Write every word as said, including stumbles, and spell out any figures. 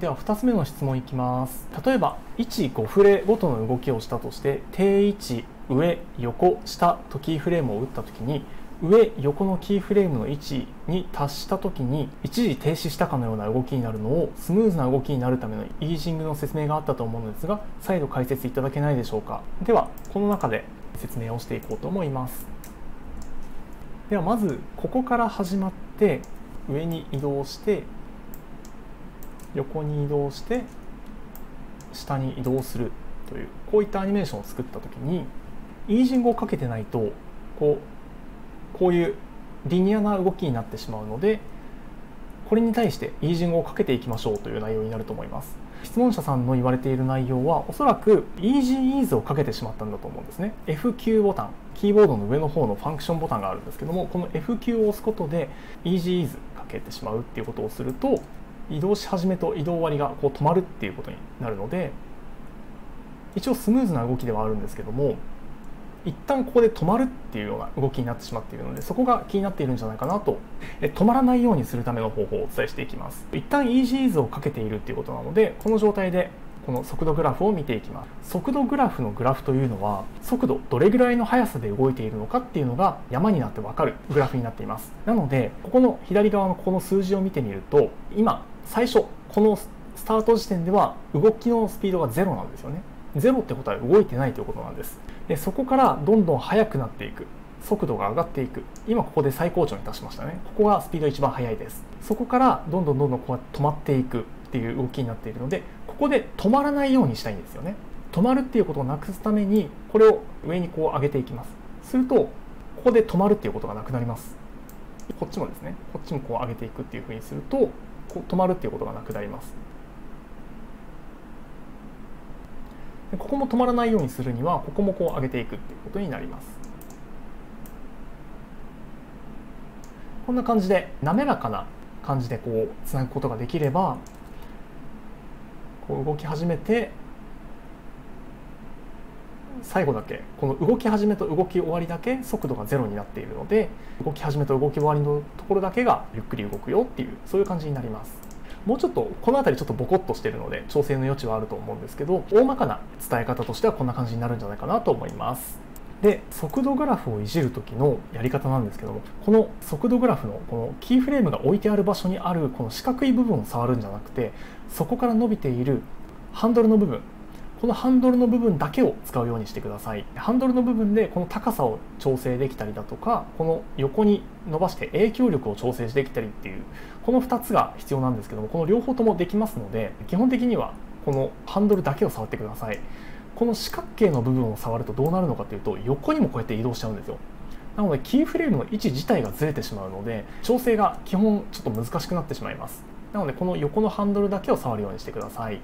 ではふたつめの質問いきます。例えばいちごフレごとの動きをしたとして、定位置上横下とキーフレームを打った時に、上横のキーフレームの位置に達した時に一時停止したかのような動きになるのを、スムーズな動きになるためのイージングの説明があったと思うのですが、再度解説いただけないでしょうか。ではこの中で説明をしていこうと思います。ではまずここから始まって、上に移動して横に移動して下に移動するという、こういったアニメーションを作った時に、イージングをかけてないとこうこういうリニアな動きになってしまうので、これに対してイージングをかけていきましょうという内容になると思います。質問者さんの言われている内容は、おそらく イージーイーズ をかけてしまったんだと思うんですね。 エフキュー ボタン、キーボードの上の方のファンクションボタンがあるんですけども、この エフキュー を押すことで イージーイーズ かけてしまうっていうことをすると、移動し始めと移動終わりがこう止まるっていうことになるので、一応スムーズな動きではあるんですけども、一旦ここで止まるっていうような動きになってしまっているので、そこが気になっているんじゃないかなと。え止まらないようにするための方法をお伝えしていきます。一旦 イージーイーズ をかけているっていうことなので、この状態でこの速度グラフを見ていきます。速度グラフのグラフというのは、速度どれぐらいの速さで動いているのかっていうのが山になって分かるグラフになっています。なのでここの左側のこの数字を見てみると、今最初このスタート時点では動きのスピードがゼロなんですよね。ゼロってことは動いてないということなんです。でそこからどんどん速くなっていく、速度が上がっていく。今ここで最高潮に達しましたね。ここがスピード一番速いです。そこからどんどんどんどんこうやって止まっていくっていう動きになっているので、ここで止まらないようにしたいんですよね。止まるっていうことをなくすために、これを上にこう上げていきます。するとここで止まるっていうことがなくなります。こっちもですね、こっちもこう上げていくっていうふうにすると、こう止まるっていうことがなくなります。ここも止まらないようにするには、ここもこう上げていくっていうことになります。こんな感じで滑らかな感じでこうつなぐことができれば、こう動き始めて最後だけ、この動き始めと動き終わりだけ速度がゼロになっているので、動き始めと動き終わりのところだけがゆっくり動くよっていう、そういう感じになります。もうちょっとこの辺りちょっとボコッとしてるので、調整の余地はあると思うんですけど、大まかな伝え方としてはこんな感じになるんじゃないかなと思います。で速度グラフをいじる時のやり方なんですけども、この速度グラフのこのキーフレームが置いてある場所にあるこの四角い部分を触るんじゃなくて、そこから伸びているハンドルの部分、このハンドルの部分だけを使うようにしてください。ハンドルの部分でこの高さを調整できたりだとか、この横に伸ばして影響力を調整できたりっていう、このふたつが必要なんですけども、この両方ともできますので、基本的にはこのハンドルだけを触ってください。この四角形の部分を触るとどうなるのかというと、横にもこうやって移動しちゃうんですよ。なのでキーフレームの位置自体がずれてしまうので、調整が基本ちょっと難しくなってしまいます。なのでこの横のハンドルだけを触るようにしてください。